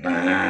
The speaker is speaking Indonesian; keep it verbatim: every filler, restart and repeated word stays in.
Nah, nah.